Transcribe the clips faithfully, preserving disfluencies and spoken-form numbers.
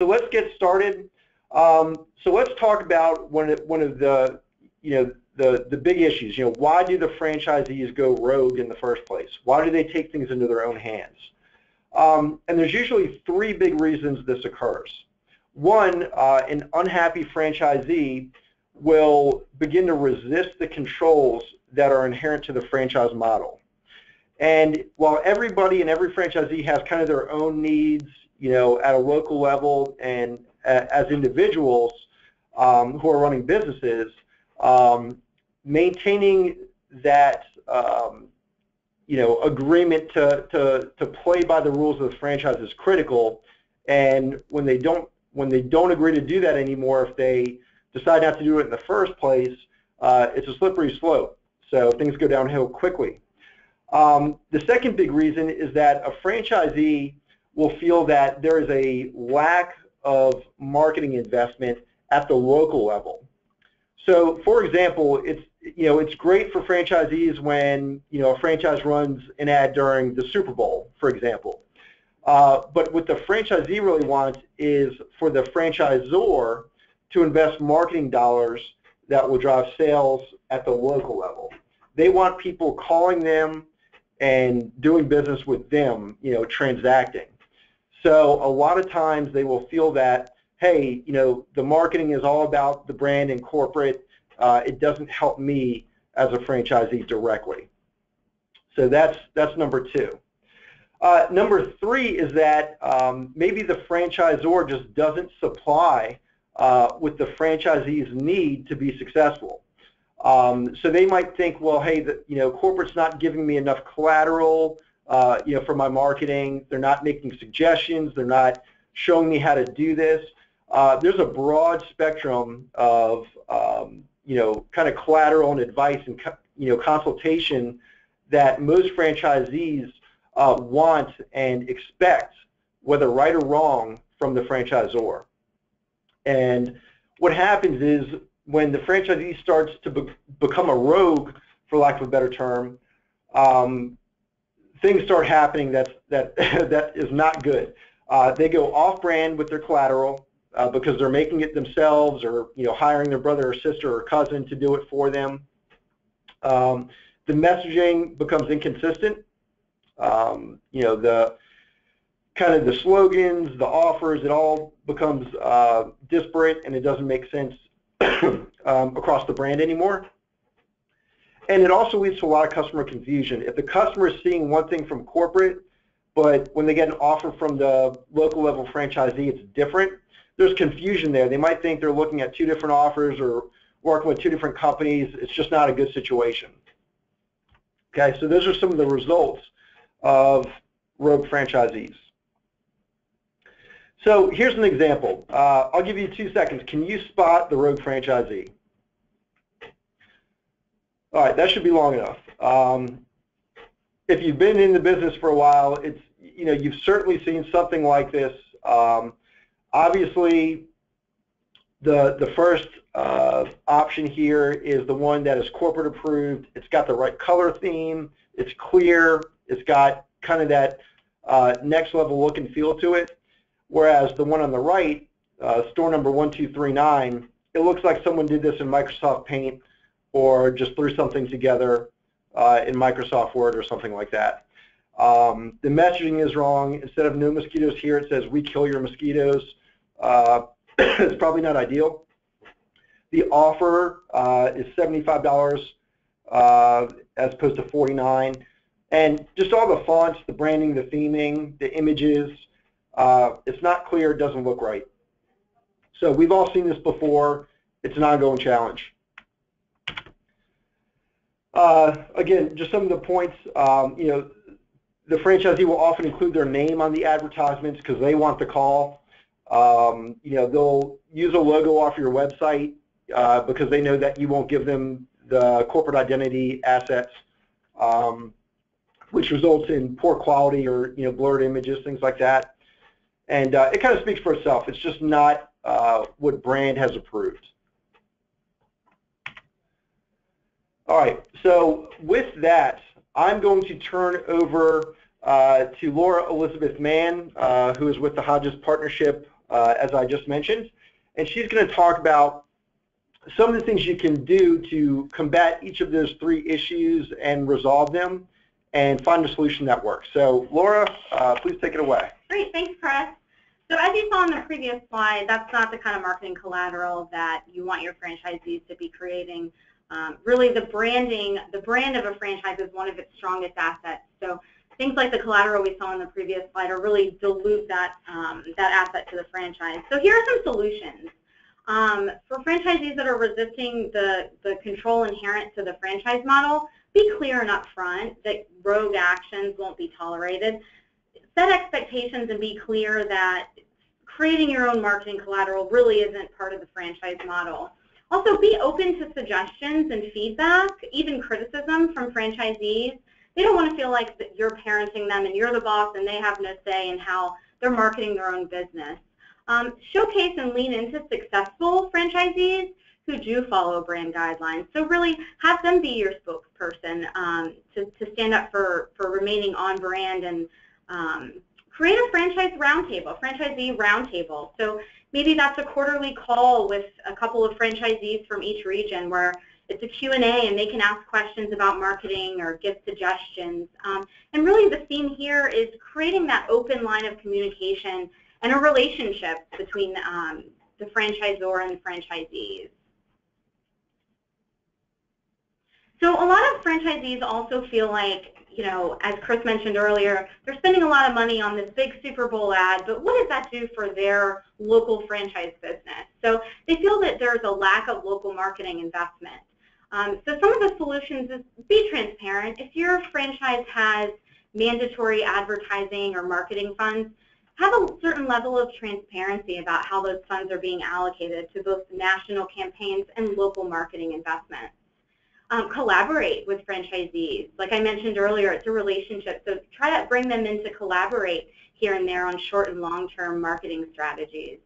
So let's get started. Um, so let's talk about one of, one of the, you know, the, the big issues. You know, why do the franchisees go rogue in the first place? Why do they take things into their own hands? Um, and there's usually three big reasons this occurs. One, uh, an unhappy franchisee will begin to resist the controls that are inherent to the franchise model. And while everybody and every franchisee has kind of their own needs, you know, at a local level and as individuals um, who are running businesses, um, maintaining that, um, you know, agreement to, to, to play by the rules of the franchise is critical. And when they don't, when they don't agree to do that anymore, if they decide not to do it in the first place, uh, it's a slippery slope. So things go downhill quickly. Um, the second big reason is that a franchisee will feel that there is a lack of marketing investment at the local level. So, for example, it's you know it's great for franchisees when you know a franchise runs an ad during the Super Bowl, for example. Uh, but what the franchisee really wants is for the franchisor to invest marketing dollars that will drive sales at the local level. They want people calling them and doing business with them, you know, transacting. So a lot of times they will feel that, hey, you know, the marketing is all about the brand and corporate. Uh, it doesn't help me as a franchisee directly. So that's, that's number two. Uh, number three is that um, maybe the franchisor just doesn't supply uh, with the franchisee's need to be successful. Um, so they might think, well, hey, the, you know, corporate's not giving me enough collateral. Uh, you know, for my marketing, they're not making suggestions, they're not showing me how to do this. Uh, there's a broad spectrum of, um, you know, kind of collateral and advice and, you know, consultation that most franchisees uh, want and expect, whether right or wrong, from the franchisor. And what happens is when the franchisee starts to be become a rogue, for lack of a better term, um, things start happening that's, that, that is not good. Uh, they go off-brand with their collateral uh, because they're making it themselves, or you know, hiring their brother or sister or cousin to do it for them. Um, the messaging becomes inconsistent. Um, you know, the kind of the slogans, the offers, it all becomes uh, disparate, and it doesn't make sense um, across the brand anymore. And it also leads to a lot of customer confusion. If the customer is seeing one thing from corporate, but when they get an offer from the local level franchisee, it's different, there's confusion there. They might think they're looking at two different offers or working with two different companies. It's just not a good situation. Okay, so those are some of the results of rogue franchisees. So here's an example. Uh, I'll give you two seconds. Can you spot the rogue franchisee? All right, that should be long enough. Um, if you've been in the business for a while, it's you know you've certainly seen something like this. Um, obviously, the the first uh, option here is the one that is corporate approved. It's got the right color theme. It's clear. It's got kind of that uh, next level look and feel to it. Whereas the one on the right, uh, store number one two three nine, it looks like someone did this in Microsoft Paint, or just threw something together uh, in Microsoft Word or something like that. Um, the messaging is wrong. Instead of no mosquitoes here, it says we kill your mosquitoes. Uh, it's probably not ideal. The offer uh, is seventy-five dollars uh, as opposed to forty-nine dollars. And just all the fonts, the branding, the theming, the images, uh, it's not clear, it doesn't look right. So we've all seen this before. It's an ongoing challenge. Uh, again, just some of the points, um, you know, the franchisee will often include their name on the advertisements because they want the call. Um, you know, they'll use a logo off your website uh, because they know that you won't give them the corporate identity assets, um, which results in poor quality or, you know, blurred images, things like that. And uh, it kind of speaks for itself. It's just not uh, what brand has approved. All right, so with that, I'm going to turn over uh, to Laura Elizabeth Mann, uh, who is with the Hodges Partnership uh, as I just mentioned, and she's going to talk about some of the things you can do to combat each of those three issues and resolve them and find a solution that works. So Laura, uh, please take it away. Great, thanks Chris. So as you saw in the previous slide, that's not the kind of marketing collateral that you want your franchisees to be creating. Um, really the branding, the brand of a franchise is one of its strongest assets. So things like the collateral we saw in the previous slide are really dilute that, um, that asset to the franchise. So here are some solutions. Um, for franchisees that are resisting the, the control inherent to the franchise model, be clear and upfront that rogue actions won't be tolerated. Set expectations and be clear that creating your own marketing collateral really isn't part of the franchise model. Also, be open to suggestions and feedback, even criticism from franchisees. They don't want to feel like that you're parenting them and you're the boss and they have no say in how they're marketing their own business. Um, showcase and lean into successful franchisees who do follow brand guidelines. So really have them be your spokesperson um, to, to stand up for, for remaining on brand, and um, create a franchise roundtable, franchisee roundtable. So maybe that's a quarterly call with a couple of franchisees from each region where it's a Q and A and they can ask questions about marketing or give suggestions. Um, and really the theme here is creating that open line of communication and a relationship between um, the franchisor and the franchisees. So a lot of franchisees also feel like, you know, as Chris mentioned earlier, they're spending a lot of money on this big Super Bowl ad, but what does that do for their local franchise business? So they feel that there's a lack of local marketing investment. Um, so some of the solutions is be transparent. If your franchise has mandatory advertising or marketing funds, have a certain level of transparency about how those funds are being allocated to both national campaigns and local marketing investments. Um, collaborate with franchisees. Like I mentioned earlier, it's a relationship, so try to bring them in to collaborate here and there on short and long-term marketing strategies.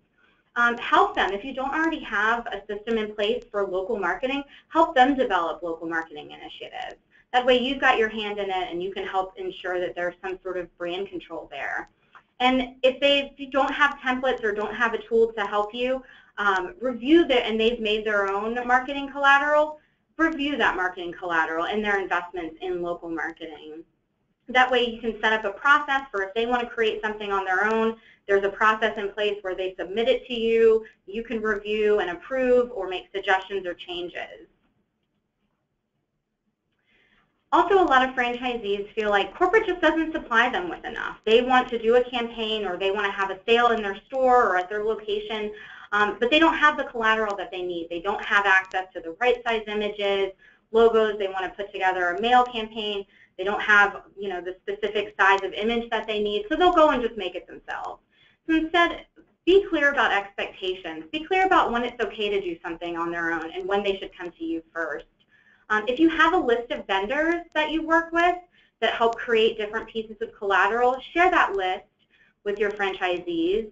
Um, help them. If you don't already have a system in place for local marketing, help them develop local marketing initiatives. That way you've got your hand in it and you can help ensure that there's some sort of brand control there. And if they don't have templates or don't have a tool to help you, um, review that, and they've made their own marketing collateral, review that marketing collateral and their investments in local marketing. That way you can set up a process for if they want to create something on their own, there's a process in place where they submit it to you, you can review and approve or make suggestions or changes. Also, a lot of franchisees feel like corporate just doesn't supply them with enough. They want to do a campaign or they want to have a sale in their store or at their location, um, but they don't have the collateral that they need. They don't have access to the right size images, logos. They want to put together a mail campaign. They don't have, you know, the specific size of image that they need, so they'll go and just make it themselves. So instead, be clear about expectations. Be clear about when it's okay to do something on their own and when they should come to you first. Um, if you have a list of vendors that you work with that help create different pieces of collateral, share that list with your franchisees.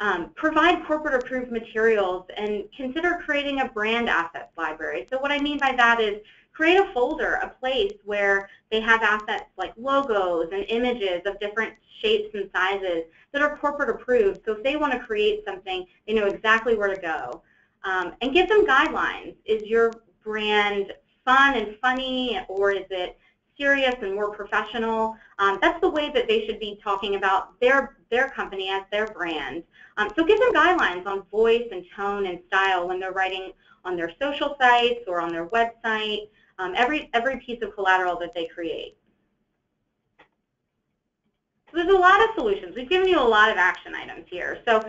Um, provide corporate approved materials and consider creating a brand assets library. So what I mean by that is create a folder, a place where they have assets like logos and images of different shapes and sizes that are corporate approved. So if they want to create something, they know exactly where to go. Um, and give them guidelines. Is your brand fun and funny, or is it serious and more professional? Um, that's the way that they should be talking about their, their company as their brand. Um, so give them guidelines on voice and tone and style when they're writing on their social sites or on their website, um, every, every piece of collateral that they create. So there's a lot of solutions. We've given you a lot of action items here. So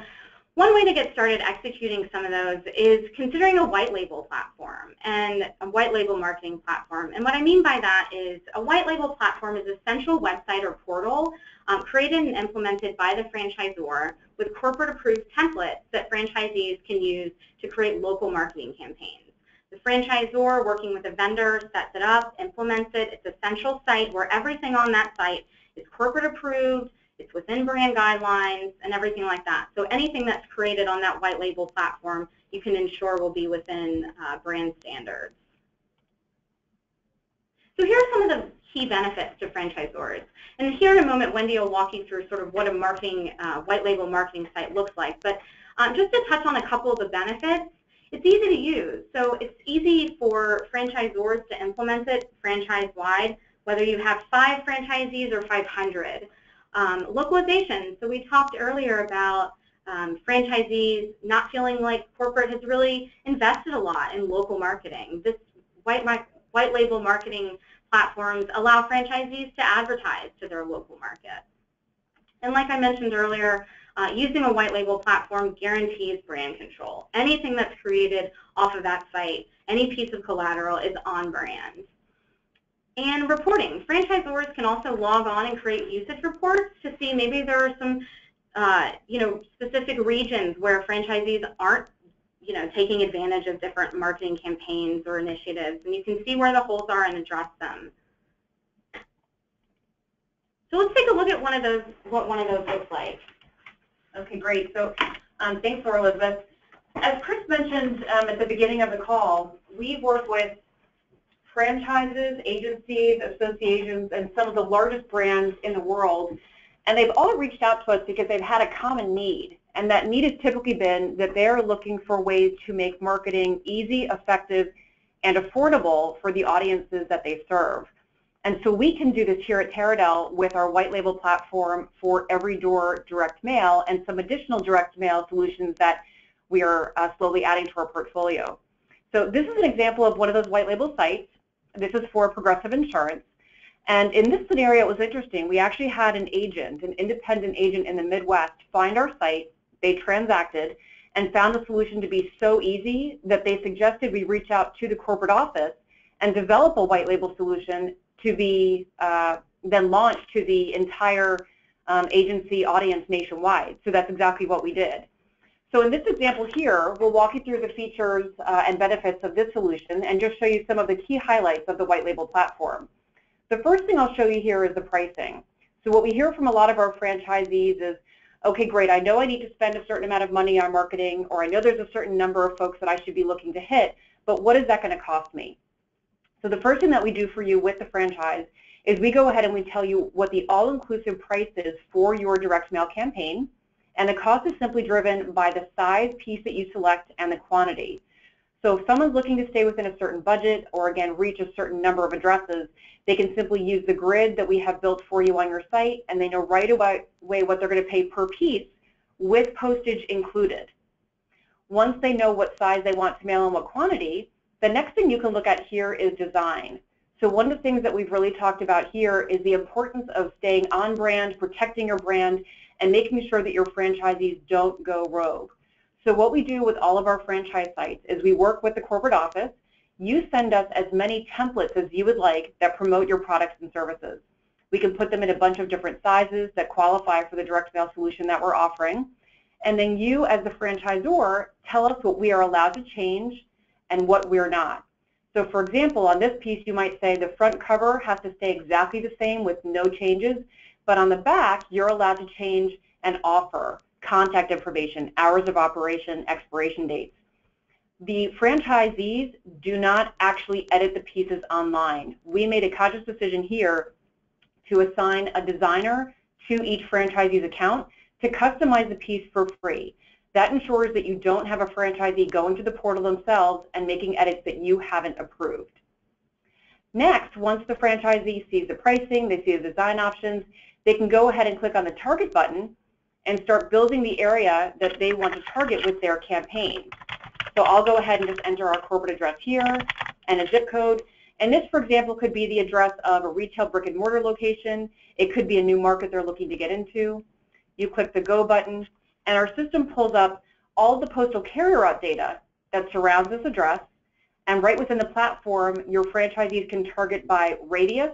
one way to get started executing some of those is considering a white label platform and a white label marketing platform. And what I mean by that is a white label platform is a central website or portal um, created and implemented by the franchisor with corporate approved templates that franchisees can use to create local marketing campaigns. The franchisor, working with a vendor, sets it up, implements it. It's a central site where everything on that site is corporate approved. It's within brand guidelines and everything like that. So anything that's created on that white label platform, you can ensure will be within uh, brand standards. So here are some of the key benefits to franchisors. And here in a moment, Wendy will walk you through sort of what a marketing, uh, white label marketing site looks like. But um, just to touch on a couple of the benefits, it's easy to use. So it's easy for franchisors to implement it franchise-wide, whether you have five franchisees or five hundred. Um, localization, so we talked earlier about um, franchisees not feeling like corporate has really invested a lot in local marketing. This white, white label marketing platforms allow franchisees to advertise to their local market. And like I mentioned earlier, uh, using a white label platform guarantees brand control. Anything that's created off of that site, any piece of collateral is on brand. And reporting. Franchisors can also log on and create usage reports to see maybe there are some, uh, you know, specific regions where franchisees aren't, you know, taking advantage of different marketing campaigns or initiatives. And you can see where the holes are and address them. So let's take a look at one of those, what one of those looks like. Okay, great. So um, thanks, Laura Elizabeth. As Chris mentioned um, at the beginning of the call, we work with franchises, agencies, associations, and some of the largest brands in the world. And they've all reached out to us because they've had a common need. And that need has typically been that they're looking for ways to make marketing easy, effective, and affordable for the audiences that they serve. And so we can do this here at Taradel with our white label platform for every door direct mail and some additional direct mail solutions that we are uh, slowly adding to our portfolio. So this is an example of one of those white label sites. This is for Progressive Insurance. And in this scenario, it was interesting. We actually had an agent, an independent agent in the Midwest, find our site. They transacted and found the solution to be so easy that they suggested we reach out to the corporate office and develop a white label solution to be uh, then launched to the entire um, agency audience nationwide. So that's exactly what we did. So in this example here, we'll walk you through the features uh, and benefits of this solution and just show you some of the key highlights of the white label platform. The first thing I'll show you here is the pricing. So what we hear from a lot of our franchisees is, okay, great, I know I need to spend a certain amount of money on marketing, or I know there's a certain number of folks that I should be looking to hit, but what is that going to cost me? So the first thing that we do for you with the franchise is we go ahead and we tell you what the all-inclusive price is for your direct mail campaign. And the cost is simply driven by the size piece that you select and the quantity. So if someone's looking to stay within a certain budget or, again, reach a certain number of addresses, they can simply use the grid that we have built for you on your site, and they know right away what they're going to pay per piece with postage included. Once they know what size they want to mail and what quantity, the next thing you can look at here is design. So one of the things that we've really talked about here is the importance of staying on brand, protecting your brand, and making sure that your franchisees don't go rogue. So what we do with all of our franchise sites is we work with the corporate office. You send us as many templates as you would like that promote your products and services. We can put them in a bunch of different sizes that qualify for the direct mail solution that we're offering. And then you, as the franchisor, tell us what we are allowed to change and what we're not. So for example, on this piece, you might say the front cover has to stay exactly the same with no changes. But on the back, you're allowed to change and offer contact information, hours of operation, expiration dates. The franchisees do not actually edit the pieces online. We made a conscious decision here to assign a designer to each franchisee's account to customize the piece for free. That ensures that you don't have a franchisee going to the portal themselves and making edits that you haven't approved. Next, once the franchisee sees the pricing, they see the design options, they can go ahead and click on the target button and start building the area that they want to target with their campaign. So I'll go ahead and just enter our corporate address here and a zip code. And this, for example, could be the address of a retail brick and mortar location. It could be a new market they're looking to get into. You click the Go button, and our system pulls up all the postal carrier route data that surrounds this address. And right within the platform, your franchisees can target by radius,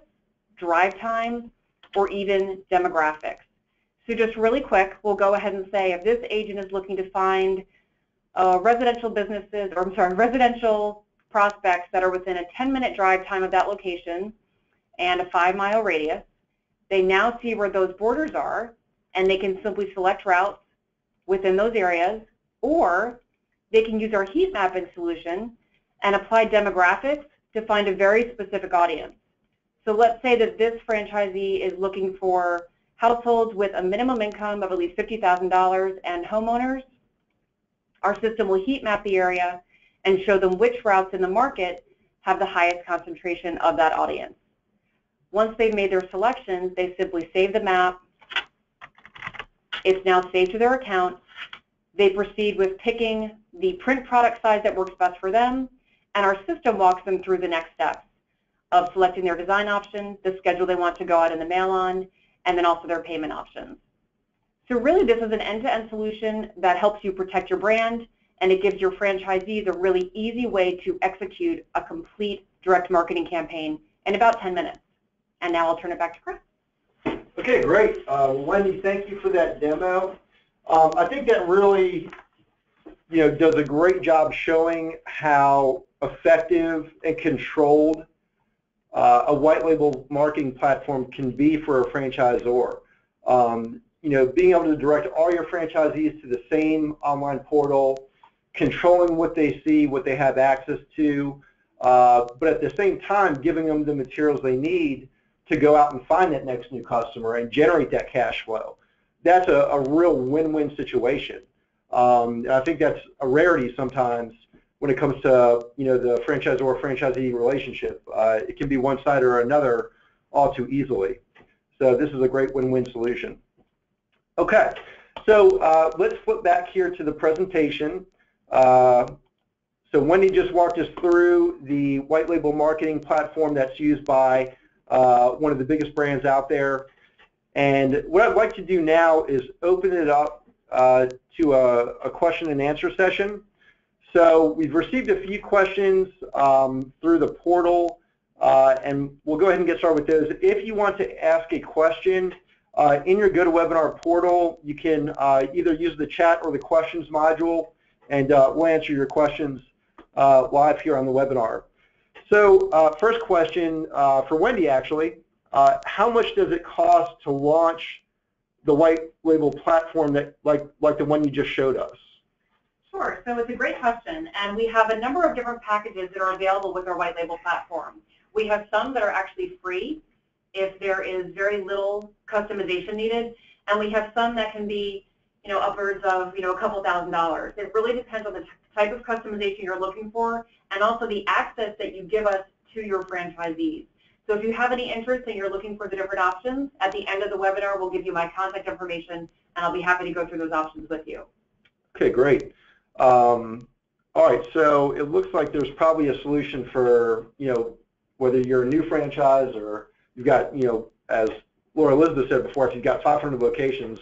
drive time, or even demographics. So just really quick, we'll go ahead and say if this agent is looking to find uh, residential businesses, or I'm sorry, residential prospects that are within a ten minute drive time of that location and a five mile radius, they now see where those borders are, and they can simply select routes within those areas, or they can use our heat mapping solution and apply demographics to find a very specific audience. So let's say that this franchisee is looking for households with a minimum income of at least fifty thousand dollars and homeowners. Our system will heat map the area and show them which routes in the market have the highest concentration of that audience. Once they've made their selections, they simply save the map. It's now saved to their account. They proceed with picking the print product size that works best for them, and our system walks them through the next steps of selecting their design option, the schedule they want to go out in the mail on, and then also their payment options. So really this is an end-to-end solution that helps you protect your brand, and it gives your franchisees a really easy way to execute a complete direct marketing campaign in about ten minutes. And now I'll turn it back to Chris. Okay, great. Uh, Wendy, thank you for that demo. Um, I think that really, you know, does a great job showing how effective and controlled uh, a white label marketing platform can be for a franchisor. Um, you know, being able to direct all your franchisees to the same online portal, controlling what they see, what they have access to, uh, but at the same time giving them the materials they need to go out and find that next new customer and generate that cash flow. That's a, a real win-win situation. Um, and I think that's a rarity sometimes when it comes to, you know, the franchisor-franchisee relationship. Uh, it can be one side or another all too easily. So this is a great win-win solution. Okay, so uh, let's flip back here to the presentation. Uh, so Wendy just walked us through the white label marketing platform that's used by uh, one of the biggest brands out there. And what I'd like to do now is open it up uh, to a, a question and answer session. So we've received a few questions um, through the portal, uh, and we'll go ahead and get started with those. If you want to ask a question uh, in your GoToWebinar portal, you can uh, either use the chat or the questions module, and uh, we'll answer your questions uh, live here on the webinar. So uh, first question uh, for Wendy, actually. Uh, how much does it cost to launch the white label platform that, like, like the one you just showed us? Sure. So it's a great question, and we have a number of different packages that are available with our white label platform. We have some that are actually free if there is very little customization needed, and we have some that can be, you know, upwards of, you know, a couple thousand dollars. It really depends on the type of customization you're looking for, and also the access that you give us to your franchisees. So if you have any interest and you're looking for the different options, at the end of the webinar we'll give you my contact information, and I'll be happy to go through those options with you. Okay, great. Um, all right, so it looks like there's probably a solution for, you know, whether you're a new franchise or you've got, you know, as Laura Elizabeth said before, if you've got five hundred locations,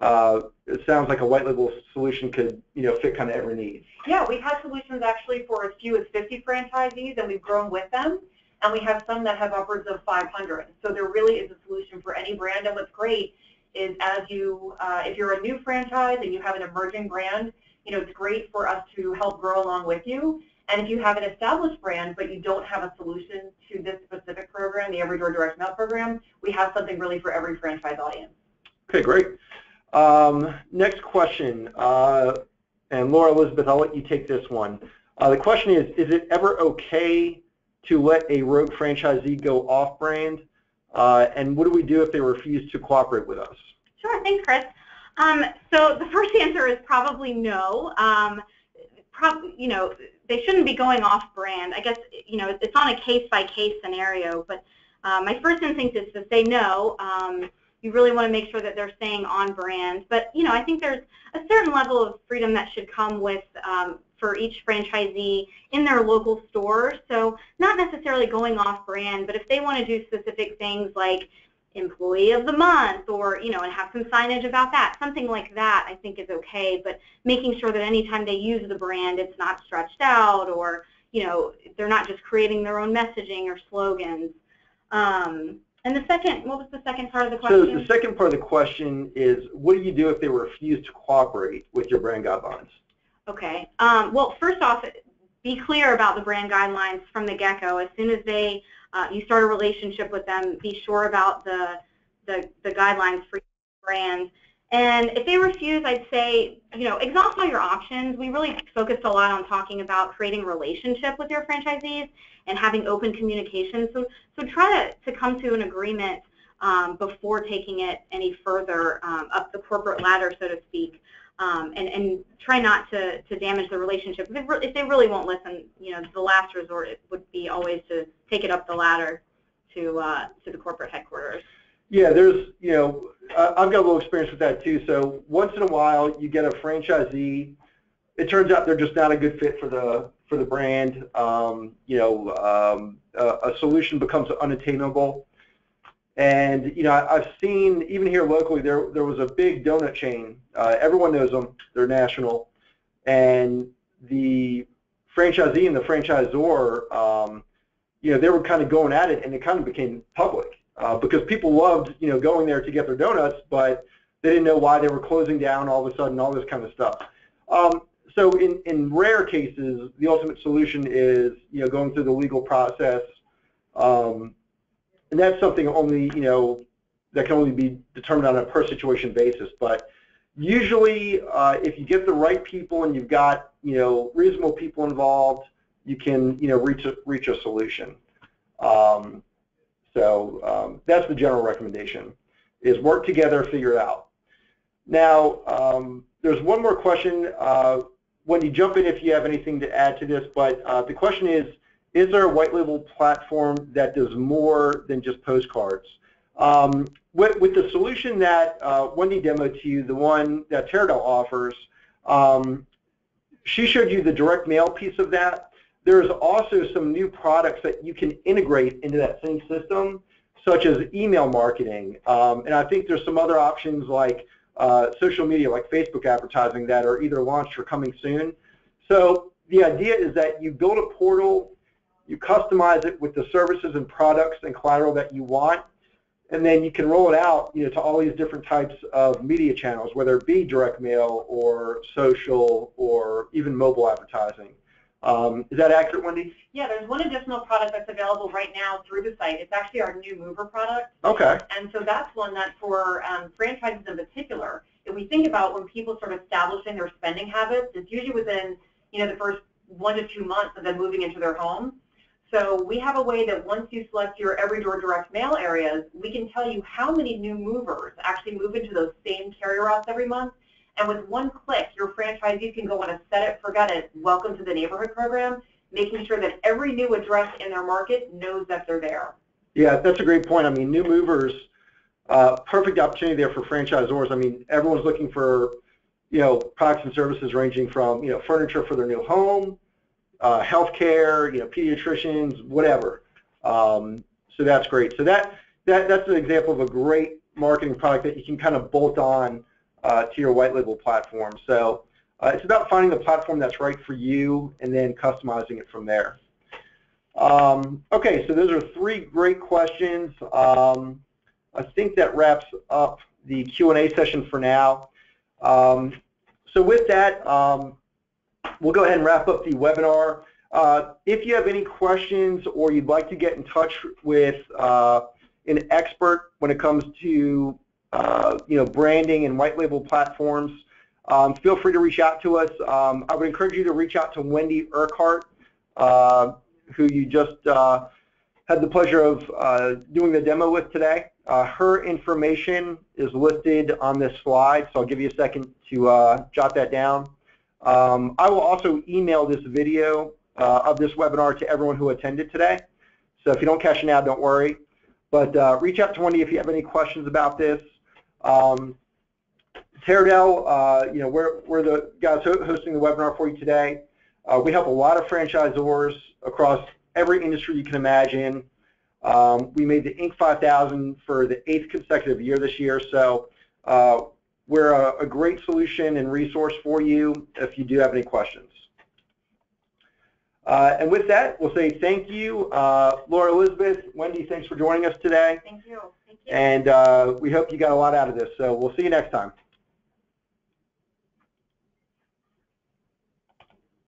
uh, it sounds like a white label solution could, you know, fit kind of every need. Yeah, we've had solutions actually for as few as fifty franchisees, and we've grown with them. And we have some that have upwards of five hundred. So there really is a solution for any brand. And what's great is, as you, uh, if you're a new franchise and you have an emerging brand, you know, it's great for us to help grow along with you. And if you have an established brand but you don't have a solution to this specific program, the Every Door Direct Mail program, we have something really for every franchise audience. Okay, great. Um, next question, uh, and Laura Elizabeth, I'll let you take this one. Uh, the question is, is it ever okay to let a rogue franchisee go off-brand, uh, and what do we do if they refuse to cooperate with us? Sure, thanks, Chris. Um, so the first answer is probably no. Um, prob you know, they shouldn't be going off-brand. I guess, you know, it's on a case-by-case scenario, but uh, my first instinct is to say no. Um, you really want to make sure that they're staying on-brand, but, you know, I think there's a certain level of freedom that should come with um, for each franchisee in their local store. So not necessarily going off brand, but if they want to do specific things like employee of the month or, you know, and have some signage about that, something like that I think is okay, but making sure that anytime they use the brand it's not stretched out or, you know, they're not just creating their own messaging or slogans. Um, and the second, what was the second part of the question? So the second part of the question is, what do you do if they refuse to cooperate with your brand guidelines? Okay. Um, well, first off, be clear about the brand guidelines from the get-go. As soon as they, uh, you start a relationship with them, be sure about the the, the guidelines for your brand. And if they refuse, I'd say, you know, exhaust all your options. We really focused a lot on talking about creating a relationship with your franchisees and having open communication. So, so try to, to come to an agreement um, before taking it any further um, up the corporate ladder, so to speak, um, and, and try not to, to damage the relationship. If, re if they really won't listen, you know, the last resort would be always to take it up the ladder to, uh, to the corporate headquarters. Yeah, there's, you know, I've got a little experience with that too. So once in a while, you get a franchisee. It turns out they're just not a good fit for the for the brand. Um, you know, um, a, a solution becomes unattainable. And you know, I, I've seen even here locally, there there was a big donut chain. Uh, everyone knows them; they're national. And the franchisee and the franchisor, um, you know, they were kind of going at it, and it kind of became public. Uh, because people loved, you know, going there to get their donuts, but they didn't know why they were closing down all of a sudden, all this kind of stuff. Um, so in, in rare cases, the ultimate solution is, you know, going through the legal process. Um, and that's something only, you know, that can only be determined on a per situation basis. But usually uh, if you get the right people and you've got, you know, reasonable people involved, you can, you know, reach a, reach a solution. Um, So um, that's the general recommendation, is work together, figure it out. Now, um, there's one more question. Uh, Wendy, jump in if you have anything to add to this, but uh, the question is, is there a white label platform that does more than just postcards? Um, with, with the solution that uh, Wendy demoed to you, the one that Taradel offers, um, she showed you the direct mail piece of that. There's also some new products that you can integrate into that same system, such as email marketing. Um, and I think there's some other options like uh, social media, like Facebook advertising, that are either launched or coming soon. So the idea is that you build a portal, you customize it with the services and products and collateral that you want, and then you can roll it out, you know, to all these different types of media channels, whether it be direct mail or social or even mobile advertising. Um, is that accurate, Wendy? Yeah, there's one additional product that's available right now through the site. It's actually our new mover product. Okay. And so that's one that for um, franchises in particular, if we think about when people start establishing their spending habits, it's usually within, you know, the first one to two months of them moving into their home. So we have a way that once you select your every door direct mail areas, we can tell you how many new movers actually move into those same carrier routes every month. And with one click, your franchisee can go on a set it, forget it, welcome to the neighborhood program, making sure that every new address in their market knows that they're there. Yeah, that's a great point. I mean, new movers, uh, perfect opportunity there for franchisors. I mean, everyone's looking for, you know, products and services ranging from, you know, furniture for their new home, uh, healthcare, you know, pediatricians, whatever. Um, so that's great. So that, that that's an example of a great marketing product that you can kind of bolt on Uh, to your white label platform. So uh, it's about finding the platform that's right for you and then customizing it from there. Um, okay, so those are three great questions. Um, I think that wraps up the Q and A session for now. Um, so with that, um, we'll go ahead and wrap up the webinar. Uh, if you have any questions or you'd like to get in touch with uh, an expert when it comes to Uh, you know, branding and white label platforms, um, feel free to reach out to us. Um, I would encourage you to reach out to Wendy Urquhart, uh, who you just uh, had the pleasure of uh, doing the demo with today. Uh, her information is listed on this slide, so I'll give you a second to uh, jot that down. Um, I will also email this video uh, of this webinar to everyone who attended today. So if you don't catch it now, don't worry. But uh, reach out to Wendy if you have any questions about this. Um, Taradel, uh, you know, we're, we're the guys hosting the webinar for you today. Uh, we help a lot of franchisors across every industry you can imagine. Um, we made the Inc five thousand for the eighth consecutive year this year, so uh, we're a, a great solution and resource for you if you do have any questions. Uh, and with that, we'll say thank you. Uh, Laura Elizabeth, Wendy, thanks for joining us today. Thank you. And uh, we hope you got a lot out of this, so we'll see you next time.